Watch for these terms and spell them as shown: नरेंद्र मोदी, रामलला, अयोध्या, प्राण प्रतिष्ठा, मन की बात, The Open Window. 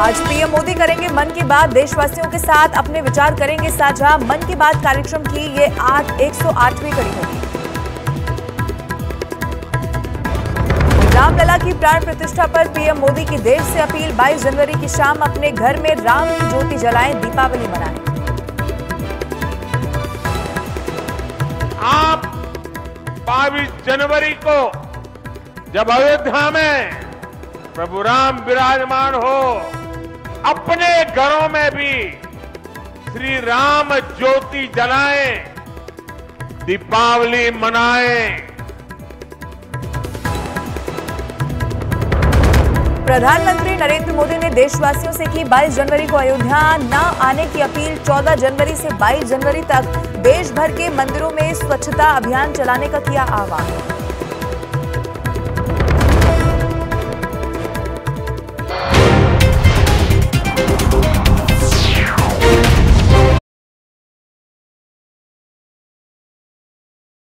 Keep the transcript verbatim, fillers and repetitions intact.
आज पीएम मोदी करेंगे मन की बात, देशवासियों के साथ अपने विचार करेंगे साझा। मन की बात कार्यक्रम की ये आठ एक सौ आठवीं कड़ी होगी। रामलला की प्राण प्रतिष्ठा पर पीएम मोदी की देश से अपील, बाईस जनवरी की शाम अपने घर में राम की ज्योति जलाएं, दीपावली मनाएं। आप बाईस जनवरी को जब अयोध्या में प्रभु राम विराजमान हो, अपने घरों में भी श्री राम ज्योति जलाएं, दीपावली मनाएं। प्रधानमंत्री नरेंद्र मोदी ने देशवासियों से की बाईस जनवरी को अयोध्या न आने की अपील। चौदह जनवरी से बाईस जनवरी तक देश भर के मंदिरों में स्वच्छता अभियान चलाने का किया आह्वान।